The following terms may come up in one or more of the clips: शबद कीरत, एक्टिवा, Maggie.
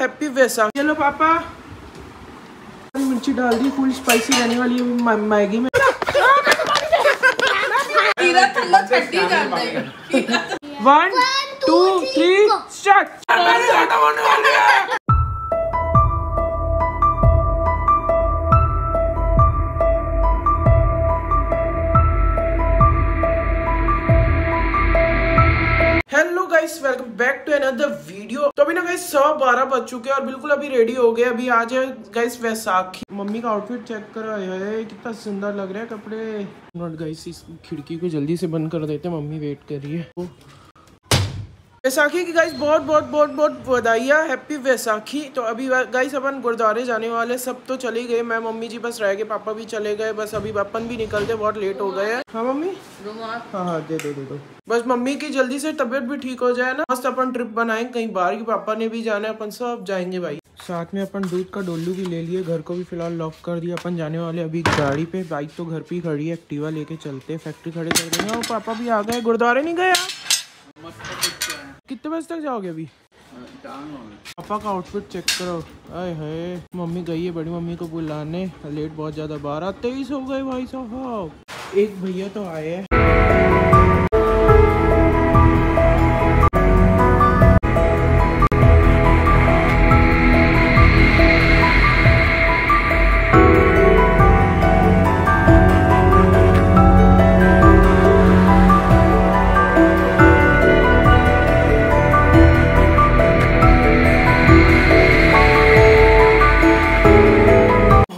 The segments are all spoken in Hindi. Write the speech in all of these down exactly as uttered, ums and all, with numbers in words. हैप्पी वैसा। चलो पापा, मिर्ची डाल दी, फुल स्पाइसी रहने वाली है मैगी में। One two three start. Hello guys, welcome back to another video. तो अभी ना गाइस सब बारह बज चुके हैं और बिल्कुल अभी रेडी हो गए। अभी आज है गाइस वैसाखी। मम्मी का आउटफिट चेक करो, ये कितना सुंदर लग रहा है कपड़े। नॉट गाइस, इस खिड़की को जल्दी से बंद कर देते हैं, मम्मी वेट कर रही है। वैसाखी की गाइस बहुत बहुत बहुत बहुत बधाइयाँ, हैप्पी वैसाखी। तो अभी गाइस अपन गुरुद्वारे जाने वाले, सब तो चले गए, मैं मम्मी जी बस रह गए, पापा भी चले गए, बस अभी अपन भी निकलते, बहुत लेट हो गए हैं। हाँ मम्मी, हाँ हाँ दे दो दे दो। बस मम्मी की जल्दी से तबीयत भी ठीक हो जाए ना, बस अपन ट्रिप बनाएंगे कहीं बाहर की, पापा ने भी जाना है, अपन सब जाएंगे भाई। साथ में अपन दूध का डोलू भी ले लिए, घर को भी फिलहाल लॉक कर दिया। अपन जाने वाले अभी गाड़ी पे, बाइक तो घर पे ही खड़ी है, एक्टिवा लेके चलते, फैक्ट्री खड़े कर देंगे। और पापा भी आ गए, गुरुद्वारे नहीं गए। कितने बजे तक जाओगे अभी? पापा का आउटफिट चेक करो। आए हाय, मम्मी गई है बड़ी मम्मी को बुलाने, लेट बहुत ज्यादा, बारह तेईस हो गए भाई साहब। एक भैया तो आए हैं।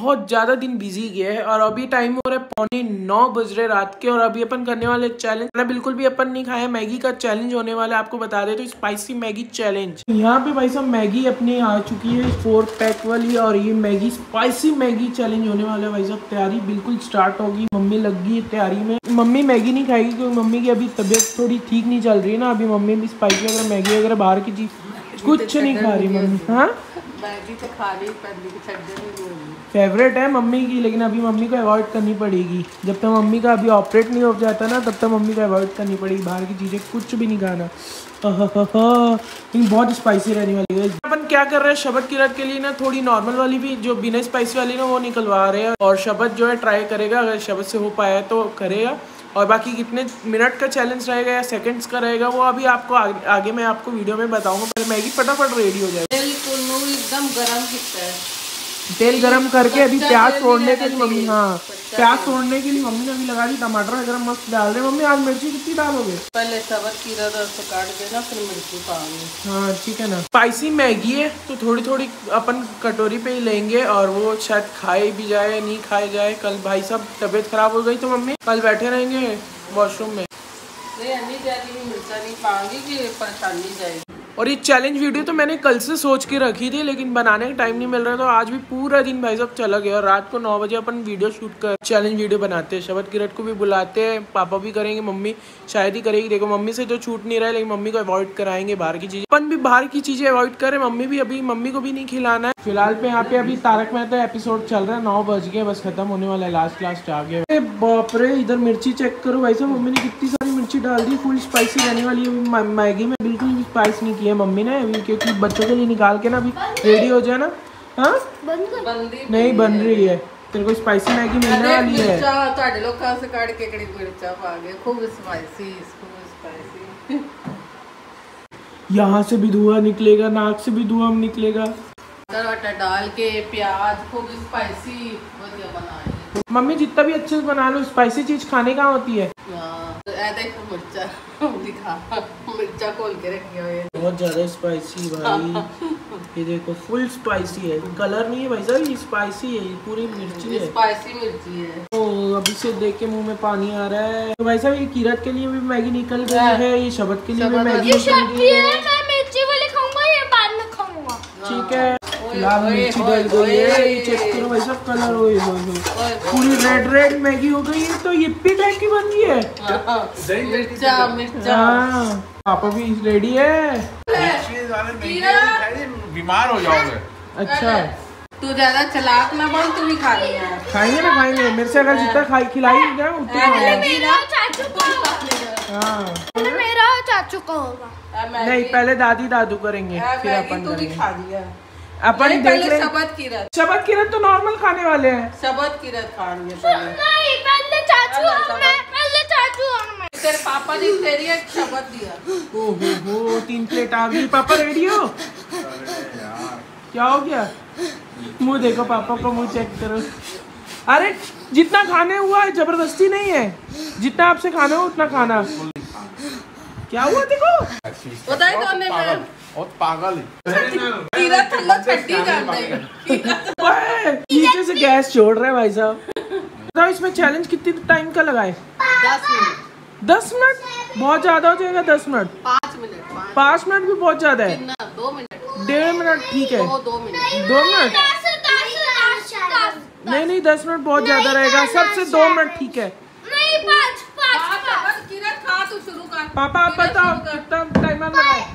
बहुत ज्यादा दिन बिजी गया है और अभी टाइम हो रहा है पौने नौ बज रहे रात के। और अभी अपन करने वाले चैलेंज, ना बिल्कुल भी अपन नहीं खाया, मैगी का चैलेंज होने वाला है। आपको बता देते तो स्पाइसी मैगी चैलेंज। यहाँ पे भाई साहब मैगी अपने आ चुकी है, फोर पैक वाली, और ये मैगी स्पाइसी मैगी चैलेंज होने वाला है भाई साहब। तैयारी बिल्कुल स्टार्ट होगी, मम्मी लग गई है तैयारी में। मम्मी मैगी नहीं खाएगी क्योंकि मम्मी की अभी तबियत थोड़ी ठीक नहीं चल रही है ना, अभी मम्मी भी स्पाइसी वगैरह मैगी वगैरह बाहर की चीज कुछ नहीं खा रही मम्मी। हाँ मैगी तो खा रही, फेवरेट है मम्मी की, लेकिन अभी मम्मी को अवॉइड करनी पड़ेगी। जब तक मम्मी का अभी ऑपरेट नहीं हो जाता ना, तब तक मम्मी को अवॉइड करनी पड़ेगी, बाहर की चीज़ें कुछ भी नहीं खाना। लेकिन बहुत स्पाइसी रहने वाली है। अपन क्या कर रहे हैं, शब्द की रत के लिए ना थोड़ी नॉर्मल वाली भी जो बिना स्पाइसी वाली ना वो निकलवा रहे हैं, और शब्द जो है ट्राई करेगा, अगर शब्द से हो पाया तो करेगा। और बाकी कितने मिनट का चैलेंज रहेगा या सेकंड्स का रहेगा वो अभी आपको आगे, आगे मैं आपको वीडियो में बताऊंगा। पहले मैगी फटाफट रेडी हो जाए। एकदम गरम दिखता है, तेल गरम करके अभी प्याज तोड़ने के लिए मम्मी, हाँ प्याज तोड़ने के लिए मम्मी ने अभी लगा दी, टमाटर वगैरह मस्त डाल रहे। मम्मी आज मिर्ची कितनी डालोगे? पहले सब्जी खीरा और काट देना, फिर मिर्ची पानी। हाँ ठीक है ना, स्पाइसी मैगी है तो थोड़ी थोड़ी अपन कटोरी पे ही लेंगे, और वो शायद खाए भी जाए नहीं खाए जाए। कल भाई साहब तबीयत खराब हो गई तो मम्मी कल बैठे रहेंगे वॉशरूम में, मिर्चा नहीं पाऊंगी की परेशानी जाएगी। और ये चैलेंज वीडियो तो मैंने कल से सोच के रखी थी, लेकिन बनाने का टाइम नहीं मिल रहा था। तो आज भी पूरा दिन भाई साहब चला गया, और रात को नौ बजे अपन वीडियो शूट कर चैलेंज वीडियो बनाते हैं। शब्द किरत को भी बुलाते हैं, पापा भी करेंगे, मम्मी शायद ही करेगी। देखो मम्मी से तो छूट नहीं रहा है, लेकिन मम्मी को अवॉइड कराएंगे बाहर की चीज़ें, अपन भी बाहर की चीज़ें अवॉइड करें। मम्मी भी अभी मम्मी को भी नहीं खिलाना है फिलहाल पे। यहाँ पे अभी तारक मेहता एपिसोड चल रहा है, नौ बज गए बस, खत्म होने वाला है, लास्ट लास्ट आ गया। बाप रे, इधर मिर्ची चेक करो भाई साहब, मम्मी ने कितनी सारी मिर्ची डाल दी, फुल स्पाइसी रहने वाली है मैगी में। बिल्कुल भी स्पाइस नहीं किया मम्मी ने अभी, क्योंकि बच्चों के लिए निकाल के ना अभी रेडी हो जाए ना। हाँ नहीं बन रही है, तेरे को स्पाइसी मैगी मिलने वाली है। खूब स्पाइसी, खूब स्पाइसी। यहाँ से भी धुआं निकलेगा, नाक से भी धुआं निकलेगा। टमाटर डाल के प्याज खूब स्पाइसी बनाए मम्मी, जितना भी अच्छे से बना लो, स्पाइसी चीज खाने कहाँ होती है। मिर्चा दिखा, मिर्चा खोल के रखी हुई है, बहुत ज्यादा स्पाइसी भाई। ये देखो फुल स्पाइसी है, कलर नहीं है भाई साहब, ये स्पाइसी है, ये पूरी मिर्ची है, स्पाइसी मिर्ची है। तो अभी से देख के मुंह में पानी आ रहा है। तो भाई साहब ये किरत के लिए भी मैगी निकल गई है, ये शब्द के लिए भी मैगी निकल गई है। ठीक है, लाल मिर्ची डाल दो, ये चेक करो भाई साहब कलर, ओए होए पूरी रेड रेड मैगी हो गई है। तो ये पी टाइप की बन गई है। मिर्चा मिर्चा पापा भी रेडी है, बीमार हो जाओगे। अच्छा तू ज्यादा चलाक ना बन, तू ही खा लेना। खाएंगे ना खाएंगे, मेरे से अगर जितना खाई खिलाई ना उतना मेरा चाचू का होगा। नहीं पहले दादी दादू करेंगे, फिर अपन खा लिया। अपन पहले शबद कीरत शबद कीरत तो नॉर्मल खाने वाले हैं। शबद कीरत खाएंगे नहीं, पहले चाचू और मैं, पहले चाचू और मैं। तेरे पापा ने तेरी एक शबद दिया। ओहो हो, तीन प्लेट आ गई। पापा रेडी हो? क्या हो गया? मुंह देखो पापा का, मुंह चेक करो। अरे जितना खाने हुआ है, जबरदस्ती नहीं है, जितना आपसे खाना हो उतना खाना। क्या हुआ देखो, बहुत पागल नीचे से गैस छोड़ रहे भाई साहब। इसमें चैलेंज कितनी टाइम का लगाए? दस मिनट। दस मिनट बहुत ज्यादा हो जाएगा। दस मिनट पाँच मिनट पाँच मिनट भी बहुत ज्यादा है। दो मिनट डेढ़ मिनट ठीक है। दो मिनट नहीं नहीं दस मिनट बहुत ज्यादा रहेगा। सबसे दो मिनट ठीक है। पापा आप बताओ कितना टाइमर लगाए?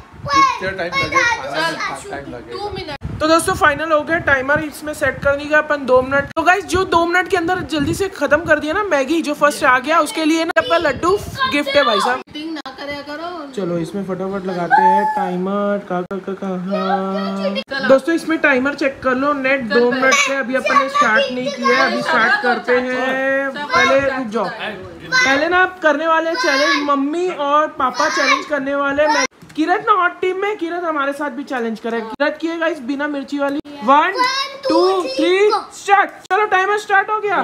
तो दोस्तों फाइनल हो गया। टाइमर इसमें सेट करने का अपन दो मिनट। तो गाइस जो दो मिनट के अंदर जल्दी से खत्म कर दिया ना मैगी, जो फर्स्ट आ गया उसके लिए ना अपना लड्डू गिफ्ट है भाई साहब। चलो इसमें फटाफट लगाते हैं टाइमर। कहाँ कहाँ दोस्तों इसमें टाइमर चेक कर लो। नेट दो मिनट से अभी अपन ने स्टार्ट नहीं किया, अभी स्टार्ट करते हैं। पहले रुक जाओ, पहले ना आप करने वाले चैलेंज, मम्मी और पापा चैलेंज करने वाले। किरत ना हॉट टीम में, किरत हमारे साथ भी चैलेंज करे। किरत किएगा इस बिना मिर्ची वाली। One two three start. चलो टाइमर स्टार्ट हो गया।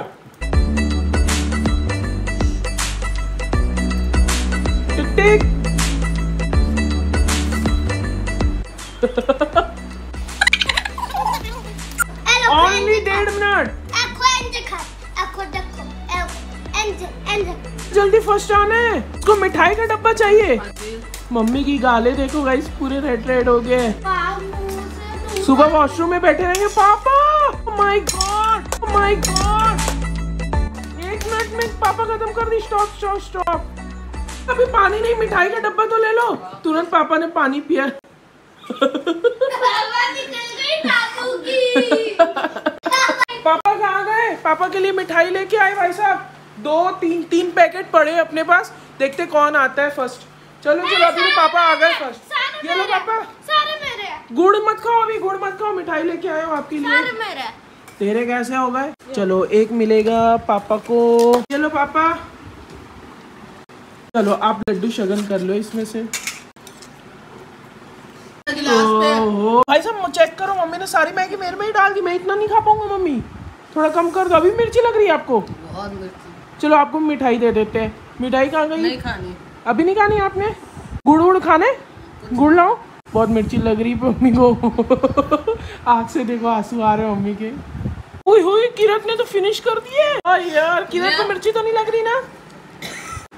Tick tick. ओनली डेढ़ मिनट। जल्दी फर्स्ट आना है। उसको मिठाई का डब्बा चाहिए। मम्मी की गाले देखो गाइस, पूरे रेड रेड हो गए। सुबह वॉशरूम में बैठे रहेंगे पापा। माय गॉड माय गॉड, एक मिनट में पापा खत्म कर दी। Stop stop stop. अभी पानी नहीं, मिठाई का डब्बा तो ले लो। तुरंत पापा ने पानी पिया। पापा कहाँ गए? पापा के लिए मिठाई लेके आए भाई साहब। दो तीन तीन पैकेट पड़े अपने पास। देखते कौन आता है फर्स्ट। चलो चलो अभी पापा आ गए फर्स्ट। ये लो पापा, सारे मेरे। गुड़ मत खाओ, अभी गुड़ मत खाओ, मिठाई लेके आए हो आपके लिए। सारे मेरे। तेरे कैसे हो गए? चलो एक मिलेगा पापा को। चलो पापा, चलो आप लड्डू शगन कर लो इसमें से। ओहो भाई साहब चेक करो, मम्मी ने सारी मैगी मेरे में ही डाल दी। मैं इतना नहीं खा पाऊंगा मम्मी, थोड़ा कम कर दो। अभी मिर्ची लग रही है आपको। चलो आपको मिठाई दे देते हैं। मिठाई कहाँ गई? अभी नहीं खानी आपने? गुड़ गुड़ खाने? गुड़ लाओ। बहुत मिर्ची लग रही मम्मी को। आग से देखो आंसू आ रहे मम्मी के। ओए होए किरत ने तो फिनिश कर दिए। अरे यार किरत को मिर्ची तो नहीं लग रही ना?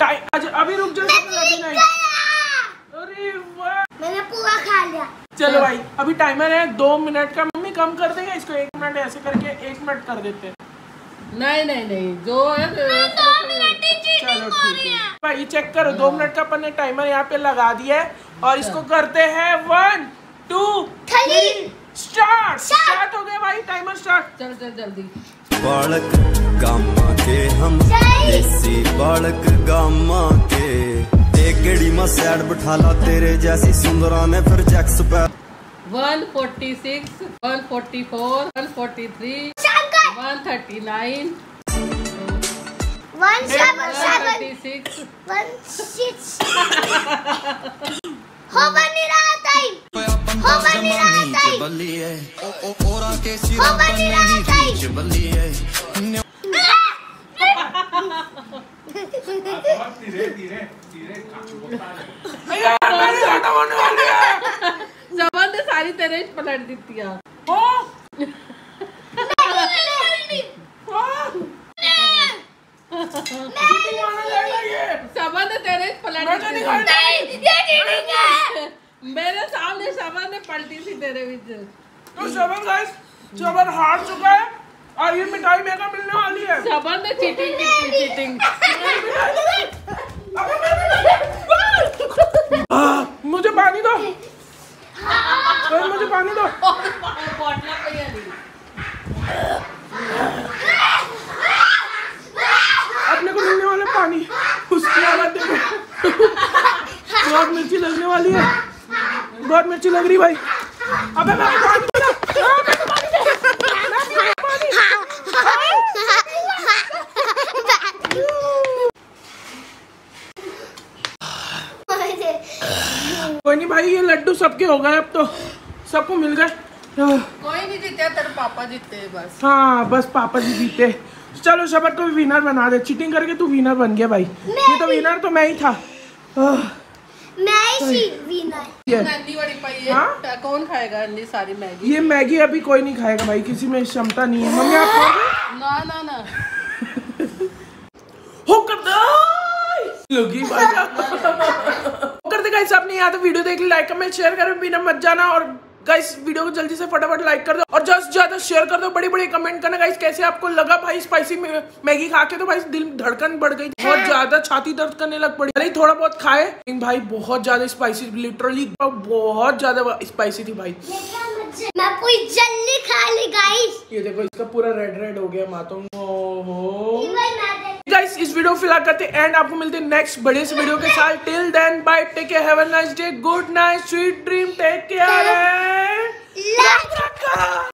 अभी रुक जाओ, अरे वाह मैंने पूरा खा लिया। चलो भाई अभी टाइमर है दो मिनट का। मम्मी कम कर देगा इसको, एक मिनट ऐसे करके एक मिनट कर देते हैं। नहीं नहीं नहीं जो है चलो ठीक है भाई। चेक करो दो मिनट का अपन ने टाइमर यहाँ पे लगा दिया है और इसको करते हैं one two three start. Start हो गया भाई टाइमर स्टार्ट। चल चल जल्दी। बालक गामा के हम देसी, बालक गामा के एक गड़ी में सैड बैठा ला तेरे जैसी सुंदरा ने। फिर चेक्स पे one forty six one forty four one forty three one thirty nine. जबरदस्त सारी तरह पलट दी थी। मेरे सामने शबन ने पलटी सी तेरे बीच। तो शबन गाइस, शबन हार चुका है और ये मिठाई मेरे को मिलने वाली है। शबन ने चीटिंग की, चीटिंग। मुझे पानी दो, मुझे पानी दो। अपने को मिलने वाला पानी, उसकी हालत देखो। बहुत मिर्ची लगने वाली है, बहुत मिर्ची लग रही भाई। अबे मैं सबके हो गए, अब तो सबको मिल गए। कोई नहीं जीते, तेरे पापा जीते बस। हाँ बस पापा जी जीते। चलो शबद को भी विनर बना दे, चीटिंग करके तू विनर बन गया भाई। ये तो विनर तो मैं ही था। मैं ही विनर। हाँ? कौन खाएगा अंडी सारी मैगी? ये मैगी अभी कोई नहीं खाएगा भाई, किसी में क्षमता नहीं है। मम्मी आप खाओगे? ना ना ना हो गाइस, आपने यहाँ तो वीडियो देख ली, लाइक कमेंट शेयर करें बिना मत जाना। और गाइस वीडियो को जल्दी से फटाफट लाइक कर दो और ज्यादा से ज्यादा शेयर कर दो, बड़े बड़े कमेंट करना गाइस कैसे आपको लगा भाई। स्पाइसी मैगी खा के तो भाई दिल धड़कन बढ़ गई बहुत ज्यादा, छाती दर्द करने लग पड़ी। अरे थोड़ा बहुत खाए भाई, बहुत ज्यादा स्पाइसी, लिटरली बहुत ज्यादा स्पाइसी थी भाई। मैं कोई जल्दी खा ली गाइस, ये देखो इसका पूरा रेड रेड हो गया मातम। गाइस इस वीडियो फिलहाल करते हैं एंड, आपको मिलते हैं नेक्स्ट बड़े से वीडियो के साथ। Till then bye, take care, have a nice day, good night, sweet dream, take care.